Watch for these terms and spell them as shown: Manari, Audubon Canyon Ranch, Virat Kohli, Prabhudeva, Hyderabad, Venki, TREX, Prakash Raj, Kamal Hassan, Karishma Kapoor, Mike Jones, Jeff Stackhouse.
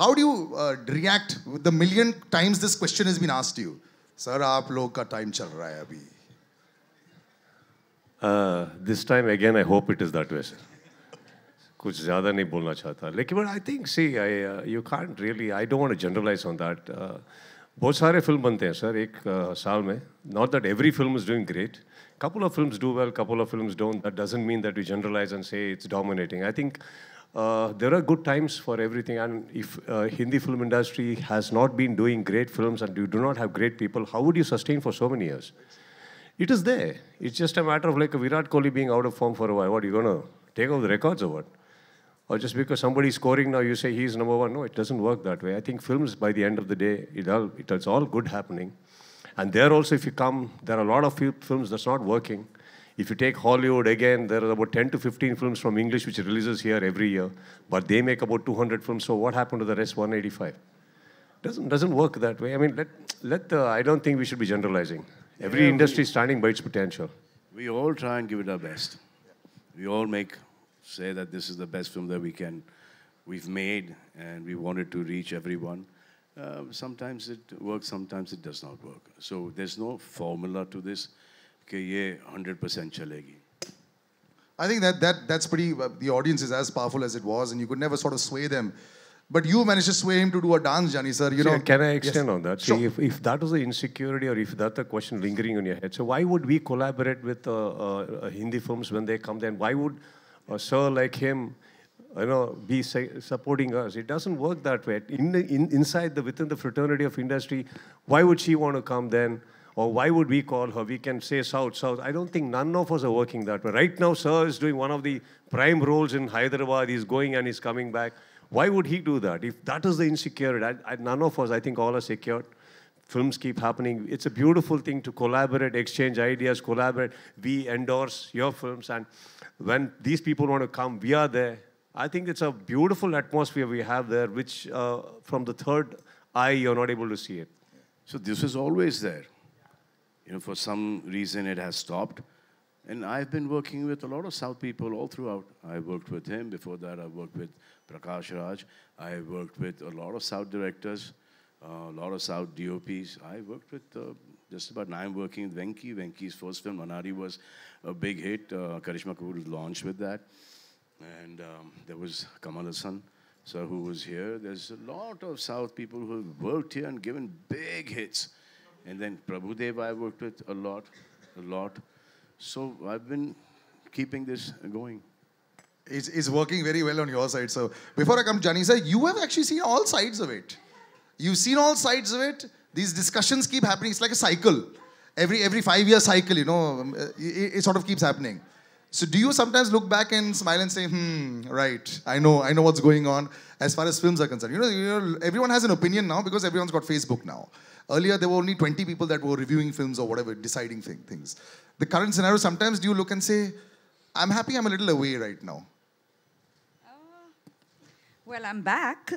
How do you react with the million times this question has been asked to you? Sir, aap log ka time chal raha hai abhi. This time again, I hope it is that way, sir. Kuch zyada nahi bolna chahta. Lekin, but I think, see, you can't really, I don't want to generalize on that. Bahut sare film bante hain, sir, ek saal mein. Not that every film is doing great. Couple of films do well, couple of films don't. That doesn't mean that we generalize and say it's dominating. I think there are good times for everything. And if Hindi film industry has not been doing great films and you do not have great people, how would you sustain for so many years? It is there. It's just a matter of like a Virat Kohli being out of form for a while. What, are you going to take over the records or what? Or just because somebody's scoring now, you say he's number one. No, it doesn't work that way. I think films, by the end of the day, it's all good happening. And there also, if you come, there are a lot of films that's not working. If you take Hollywood, again, there are about 10 to 15 films from English which releases here every year. But they make about 200 films, so what happened to the rest 185? Doesn't work that way. I mean, I don't think we should be generalizing. Every industry is standing by its potential. We all try and give it our best. We all say that this is the best film that we've made, and we wanted to reach everyone. Sometimes it works, sometimes it does not work. So there's no formula to this. I think that's pretty, the audience is as powerful as it was, and you could never sort of sway them. But you managed to sway him to do a dance, Jani, sir. You know. Can I extend on that? Sure. See, if that was the insecurity or if that's the question lingering in your head, so why would we collaborate with Hindi films when they come there? Why would a sir like him be supporting us? It doesn't work that way. Within the fraternity of industry, why would she want to come then? Or why would we call her? We can say South, South. I don't think none of us are working that way. Right now, sir is doing one of the prime roles in Hyderabad. He's going and he's coming back. Why would he do that? If that is the insecurity, none of us, I think all are secured. Films keep happening. It's a beautiful thing to collaborate, exchange ideas, collaborate. We endorse your films. And when these people want to come, we are there. I think it's a beautiful atmosphere we have there, which from the third eye, you're not able to see it. So this is always there. You know, for some reason it has stopped. And I've been working with a lot of South people all throughout. I worked with him. Before that, I worked with Prakash Raj. I worked with a lot of South directors, a lot of South DOPs. I worked with just about now I'm working with Venki. Venki's first film, Manari, was a big hit. Karishma Kapoor launched with that. And there was Kamal Hassan, sir, who was here. There's a lot of South people who have worked here and given big hits. And then Prabhudeva I worked with a lot. So I've been keeping this going. It's working very well on your side. So before I come, Jani sir, you have actually seen all sides of it. You've seen all sides of it. These discussions keep happening. It's like a cycle. Every 5-year cycle, you know, it sort of keeps happening. So do you sometimes look back and smile and say, right, I know what's going on as far as films are concerned. You know, everyone has an opinion now because everyone's got Facebook now. Earlier, there were only 20 people that were reviewing films or whatever, deciding things. The current scenario, sometimes do you look and say, I'm happy I'm a little away right now? Well, I'm back.